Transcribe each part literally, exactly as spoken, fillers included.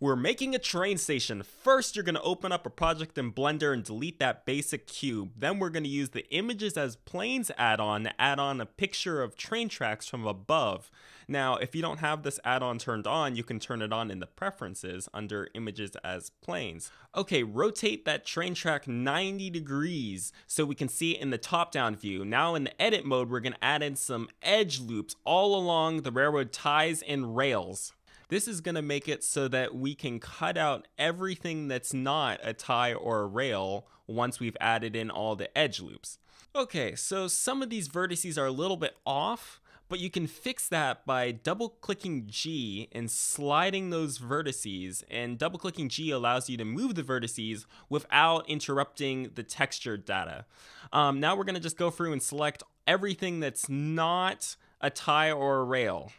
we're making a train station. First, you're gonna open up a project in Blender and delete that basic cube. Then we're gonna use the Images as Planes add-on to add on a picture of train tracks from above. Now, if you don't have this add-on turned on, you can turn it on in the Preferences under Images as Planes. Okay, rotate that train track ninety degrees so we can see it in the top-down view. Now in the edit mode, we're gonna add in some edge loops all along the railroad ties and rails. This is gonna make it so that we can cut out everything that's not a tie or a rail once we've added in all the edge loops. Okay, so some of these vertices are a little bit off, but you can fix that by double-clicking G and sliding those vertices, and double-clicking G allows you to move the vertices without interrupting the texture data. Um, now we're gonna just go through and select everything that's not a tie or a rail.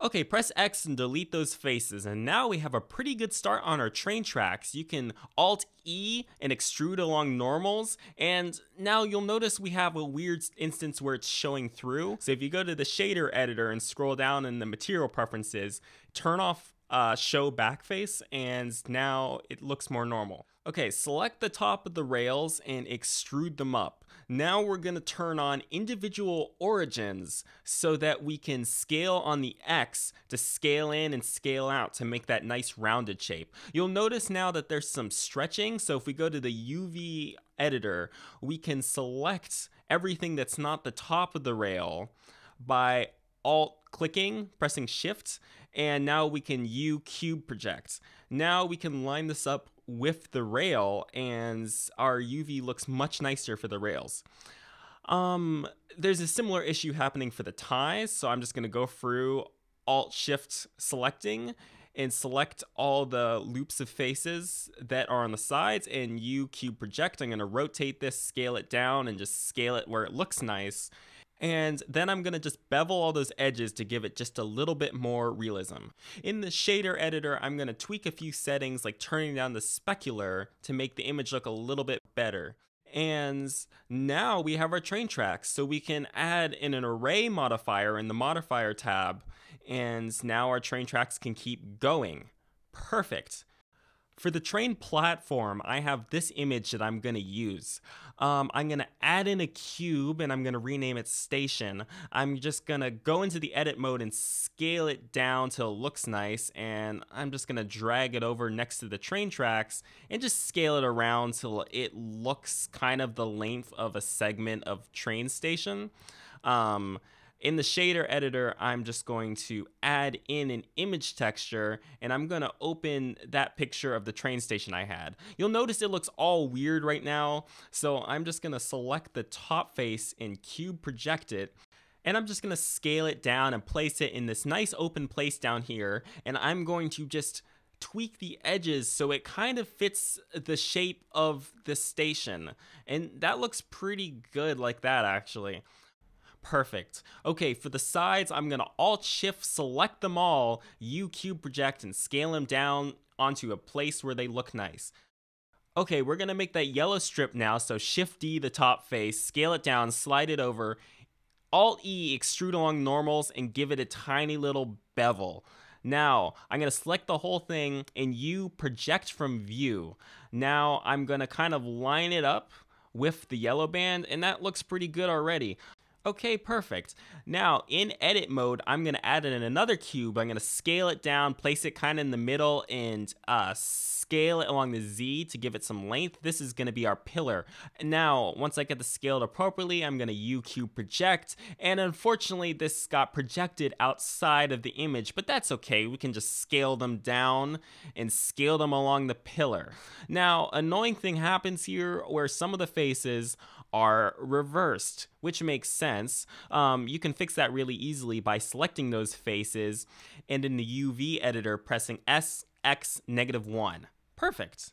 Okay, press X and delete those faces, and now we have a pretty good start on our train tracks. You can Alt-E and extrude along normals, and now you'll notice we have a weird instance where it's showing through. So if you go to the shader editor and scroll down in the material preferences, turn off uh, show backface, and now it looks more normal. Okay, select the top of the rails and extrude them up. Now we're gonna turn on individual origins so that we can scale on the X to scale in and scale out to make that nice rounded shape. You'll notice now that there's some stretching, so if we go to the U V editor, we can select everything that's not the top of the rail by Alt-clicking, pressing Shift, and now we can U Q project. Now we can line this up with the rail, and our U V looks much nicer for the rails. Um, there's a similar issue happening for the ties, so I'm just gonna go through Alt-Shift selecting and select all the loops of faces that are on the sides and U Q project. I'm gonna rotate this, scale it down, and just scale it where it looks nice. And then I'm gonna just bevel all those edges to give it just a little bit more realism. In the shader editor, I'm gonna tweak a few settings like turning down the specular to make the image look a little bit better. And now we have our train tracks, so we can add in an array modifier in the modifier tab, and now our train tracks can keep going. Perfect. For the train platform, I have this image that I'm gonna use. Um, I'm gonna add in a cube and I'm gonna rename it station. I'm just gonna go into the edit mode and scale it down till it looks nice, and I'm just gonna drag it over next to the train tracks and just scale it around till it looks kind of the length of a segment of train station. Um, In the shader editor, I'm just going to add in an image texture, and I'm gonna open that picture of the train station I had. You'll notice it looks all weird right now, so I'm just gonna select the top face and cube project it, and I'm just gonna scale it down and place it in this nice open place down here, and I'm going to just tweak the edges so it kind of fits the shape of the station. And that looks pretty good like that, actually. Perfect. Okay, for the sides, I'm gonna Alt-Shift select them all, U Q project, and scale them down onto a place where they look nice. Okay, we're gonna make that yellow strip now, so Shift-D the top face, scale it down, slide it over, Alt-E extrude along normals, and give it a tiny little bevel. Now, I'm gonna select the whole thing and U project from view. Now, I'm gonna kind of line it up with the yellow band, and that looks pretty good already. Okay, perfect. Now, in edit mode, I'm gonna add in another cube. I'm gonna scale it down, place it kind of in the middle, and uh, scale it along the Z to give it some length. This is gonna be our pillar. Now, once I get the scaled appropriately, I'm gonna U Q project, and unfortunately, this got projected outside of the image, but that's okay. We can just scale them down and scale them along the pillar. Now, annoying thing happens here where some of the faces are reversed, which makes sense. Um, you can fix that really easily by selecting those faces and in the U V editor pressing S, X, negative one. Perfect.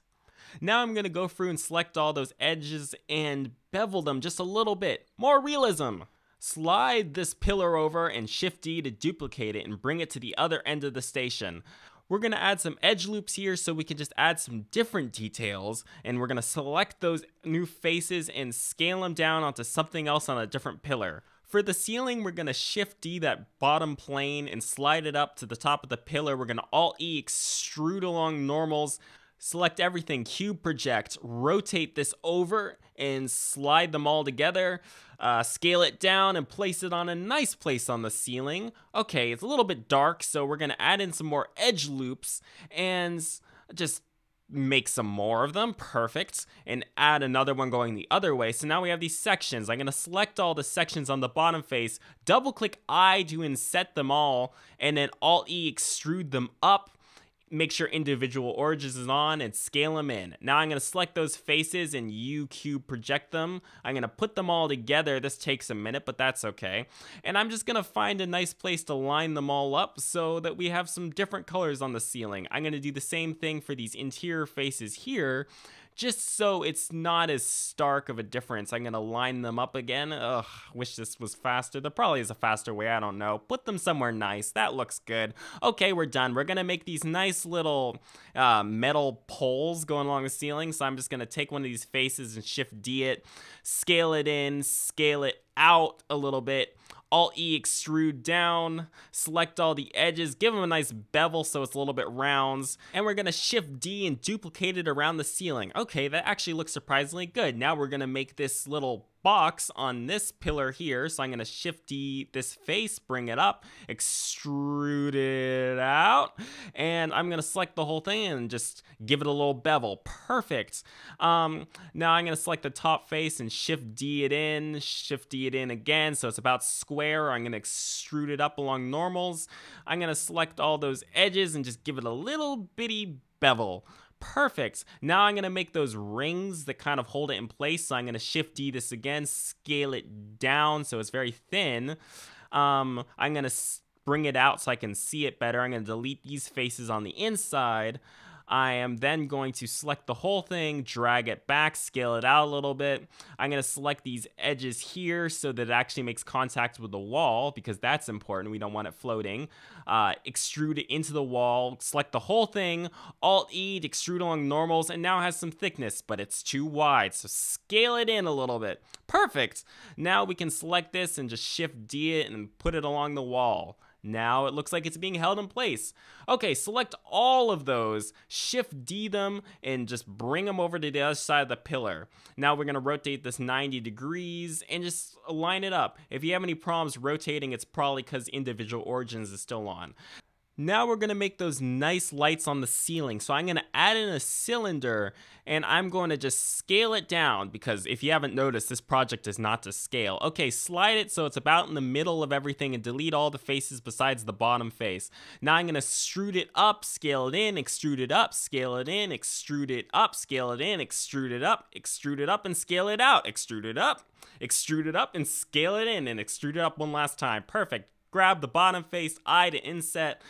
Now I'm gonna go through and select all those edges and bevel them just a little bit. More realism! Slide this pillar over and Shift-D to duplicate it and bring it to the other end of the station. We're gonna add some edge loops here so we can just add some different details, and we're gonna select those new faces and scale them down onto something else on a different pillar. For the ceiling, we're going to Shift-D that bottom plane and slide it up to the top of the pillar. We're going to Alt-E, extrude along normals, select everything, Cube project, rotate this over and slide them all together, uh, scale it down and place it on a nice place on the ceiling. Okay, it's a little bit dark, so we're going to add in some more edge loops and just make some more of them, perfect, and add another one going the other way. So now we have these sections. I'm going to select all the sections on the bottom face, double click I to inset them all, and then Alt-E extrude them up, make sure individual origins is on, and scale them in. Now I'm going to select those faces and U Q project them. I'm going to put them all together. This takes a minute, but that's okay. And I'm just going to find a nice place to line them all up so that we have some different colors on the ceiling. I'm going to do the same thing for these interior faces here, just so it's not as stark of a difference. I'm going to line them up again. Ugh, wish this was faster. There probably is a faster way, I don't know. Put them somewhere nice. That looks good. Okay, we're done. We're going to make these nice little uh, metal poles going along the ceiling. So I'm just going to take one of these faces and Shift-D it, scale it in, scale it out a little bit. Alt-E extrude down, select all the edges, give them a nice bevel so it's a little bit rounds, and we're going to Shift-D and duplicate it around the ceiling. Okay, that actually looks surprisingly good. Now we're going to make this little box on this pillar here, so I'm going to Shift-D this face, bring it up, extrude it out, and I'm going to select the whole thing and just give it a little bevel. Perfect. Um, now I'm going to select the top face and Shift-D it in, Shift-D it in again, so it's about square. I'm going to extrude it up along normals. I'm going to select all those edges and just give it a little bitty bevel. Perfect. Now I'm going to make those rings that kind of hold it in place. So I'm going to Shift-D this again, scale it down so it's very thin. Um, I'm going to bring it out so I can see it better. I'm going to delete these faces on the inside. I am then going to select the whole thing, drag it back, scale it out a little bit. I'm going to select these edges here so that it actually makes contact with the wall, because that's important. We don't want it floating. Uh, extrude it into the wall, select the whole thing, Alt-E to extrude along normals, and now it has some thickness, but it's too wide. So scale it in a little bit. Perfect. Now we can select this and just Shift-D it and put it along the wall. Now it looks like it's being held in place. Okay, select all of those, Shift-D them, and just bring them over to the other side of the pillar. Now we're going to rotate this ninety degrees and just align it up. If you have any problems rotating, it's probably because individual origins is still on. Now we're going to make those nice lights on the ceiling. So I'm going to add in a cylinder, and I'm going to just scale it down, because if you haven't noticed, this project is not to scale. Okay, slide it so it's about in the middle of everything and delete all the faces besides the bottom face. Now I'm going to extrude it up, scale it in, extrude it up, scale it in, extrude it up, scale it in, extrude it up, extrude it up, and scale it out. Extrude it up, extrude it up, and scale it in, and extrude it up one last time. Perfect. Grab the bottom face, I to inset,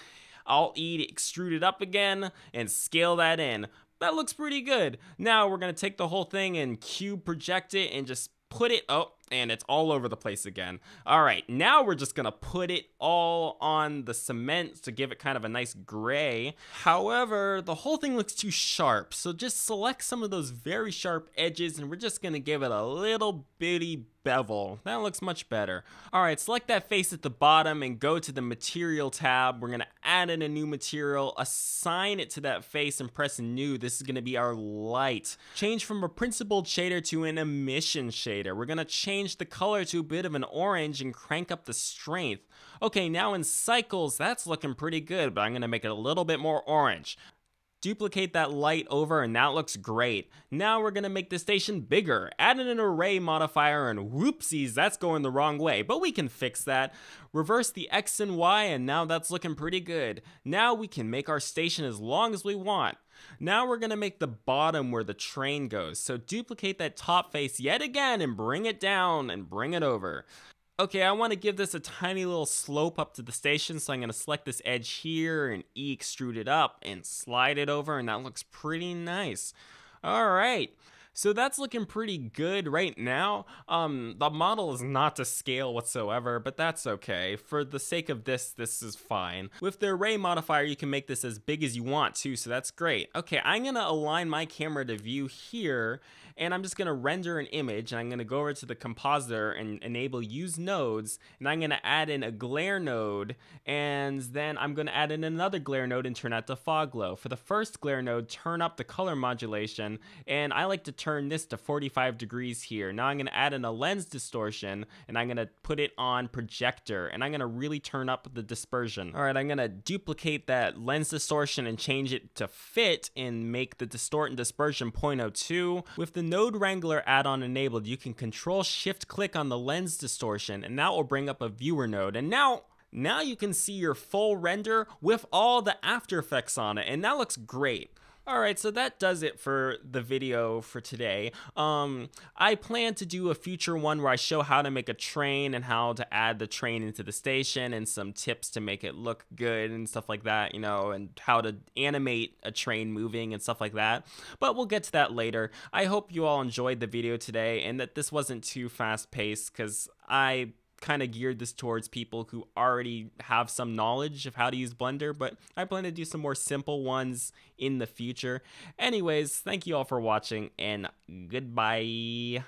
Alt-E to extrude it up again, and scale that in. That looks pretty good. Now we're going to take the whole thing and Cube project it and just put it, oh, and it's all over the place again. All right, now we're just going to put it all on the cement to give it kind of a nice gray. However, the whole thing looks too sharp, so just select some of those very sharp edges, and we're just going to give it a little bitty bevel. That looks much better. All right, select that face at the bottom and go to the material tab. We're going to add in a new material, assign it to that face, and press new. This is going to be our light. Change from a principled shader to an emission shader. We're going to change the color to a bit of an orange and crank up the strength. Okay, now in Cycles, that's looking pretty good, but I'm going to make it a little bit more orange. Duplicate that light over, and that looks great. Now we're going to make the station bigger. Add in an array modifier, and whoopsies, that's going the wrong way, but we can fix that. Reverse the X and Y, and now that's looking pretty good. Now we can make our station as long as we want. Now we're going to make the bottom where the train goes. So duplicate that top face yet again and bring it down and bring it over. Okay, I want to give this a tiny little slope up to the station, so I'm going to select this edge here and E extrude it up and slide it over, and that looks pretty nice. All right, So that's looking pretty good right now. Um, the model is not to scale whatsoever, but that's okay. For the sake of this, this is fine. With the array modifier, you can make this as big as you want too, so that's great. Okay, I'm gonna align my camera to view here, and I'm just gonna render an image, and I'm gonna go over to the compositor and enable use nodes, and I'm gonna add in a glare node, and then I'm gonna add in another glare node and turn that to fog glow. For the first glare node, turn up the color modulation, and I like to turn this to forty-five degrees here. Now I'm gonna add in a lens distortion, and I'm gonna put it on projector, and I'm gonna really turn up the dispersion. All right, I'm gonna duplicate that lens distortion and change it to fit and make the distort and dispersion zero point zero two. With the Node Wrangler add-on enabled, you can Control Shift Click on the lens distortion, and that will bring up a viewer node. And now Now you can see your full render with all the After Effects on it, and that looks great. Alright, so that does it for the video for today. Um, I plan to do a future one where I show how to make a train and how to add the train into the station and some tips to make it look good and stuff like that, you know, and how to animate a train moving and stuff like that. But we'll get to that later. I hope you all enjoyed the video today and that this wasn't too fast-paced, because I kind of geared this towards people who already have some knowledge of how to use Blender, but I plan to do some more simple ones in the future. Anyways, thank you all for watching, and goodbye.